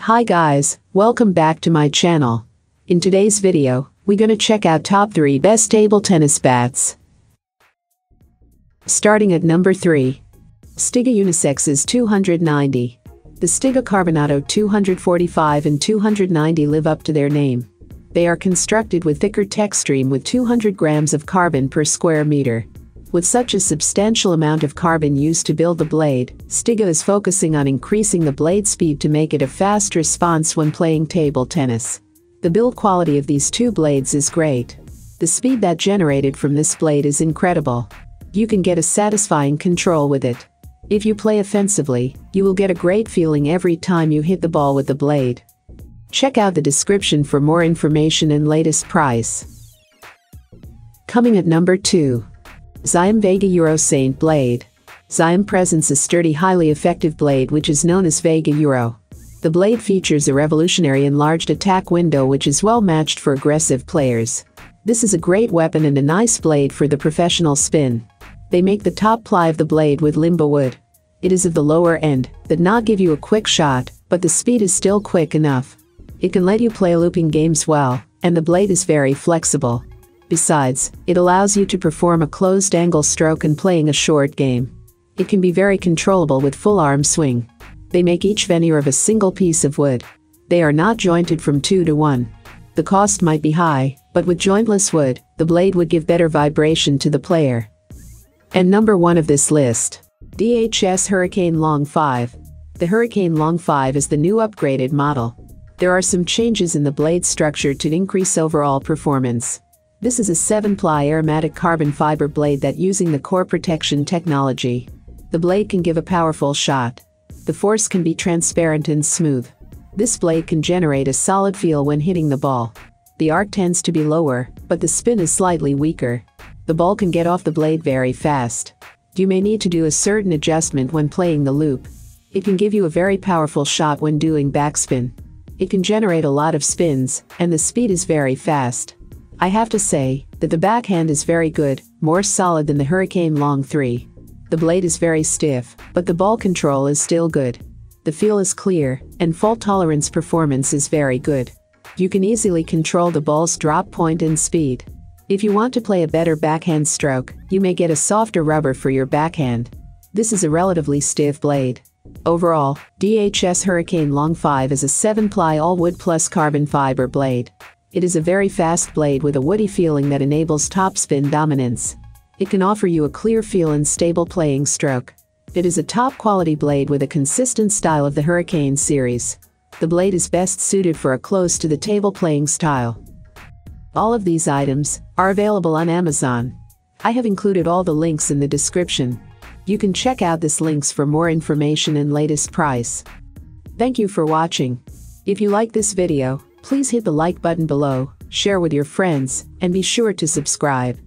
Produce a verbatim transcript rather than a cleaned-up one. Hi guys, welcome back to my channel. In today's video, we're gonna check out top three best table tennis bats. Starting at number three. Stiga Unisex's two hundred ninety. The Stiga Carbonato two hundred forty-five and two hundred ninety live up to their name. They are constructed with thicker textreme with two hundred grams of carbon per square meter. With such a substantial amount of carbon used to build the blade, Stiga is focusing on increasing the blade speed to make it a fast response when playing table tennis. The build quality of these two blades is great. The speed that generated from this blade is incredible. You can get a satisfying control with it. If you play offensively, you will get a great feeling every time you hit the ball with the blade. Check out the description for more information and latest price. Coming at number two. X I O M Vega Euro S T Blade. X I O M presents a sturdy, highly effective blade which is known as Vega Euro. The blade features a revolutionary enlarged attack window which is well matched for aggressive players. This is a great weapon and a nice blade for the professional spin. They make the top ply of the blade with limbo wood. It is of the lower end, that not give you a quick shot, but the speed is still quick enough. It can let you play looping games well, and the blade is very flexible. Besides, it allows you to perform a closed angle stroke and playing a short game. It can be very controllable with full arm swing. They make each veneer of a single piece of wood. They are not jointed from two to one. The cost might be high, but with jointless wood, the blade would give better vibration to the player. And number one of this list. D H S Hurricane Long five. The Hurricane Long five is the new upgraded model. There are some changes in the blade structure to increase overall performance. This is a seven ply aromatic carbon fiber blade that using the core protection technology. The blade can give a powerful shot. The force can be transparent and smooth. This blade can generate a solid feel when hitting the ball. The arc tends to be lower, but the spin is slightly weaker. The ball can get off the blade very fast. You may need to do a certain adjustment when playing the loop. It can give you a very powerful shot when doing backspin. It can generate a lot of spins, and the speed is very fast. I have to say that the backhand is very good, more solid than the Hurricane Long three. The blade is very stiff, but the ball control is still good. The feel is clear, and fault tolerance performance is very good. You can easily control the ball's drop point and speed. If you want to play a better backhand stroke, you may get a softer rubber for your backhand. This is a relatively stiff blade. Overall, D H S Hurricane Long five is a seven ply all-wood plus carbon fiber blade. It is a very fast blade with a woody feeling that enables topspin dominance. It can offer you a clear feel and stable playing stroke. It is a top-quality blade with a consistent style of the Hurricane series. The blade is best suited for a close-to-the-table playing style. All of these items are available on Amazon. I have included all the links in the description. You can check out these links for more information and latest price. Thank you for watching. If you like this video, please hit the like button below, share with your friends, and be sure to subscribe.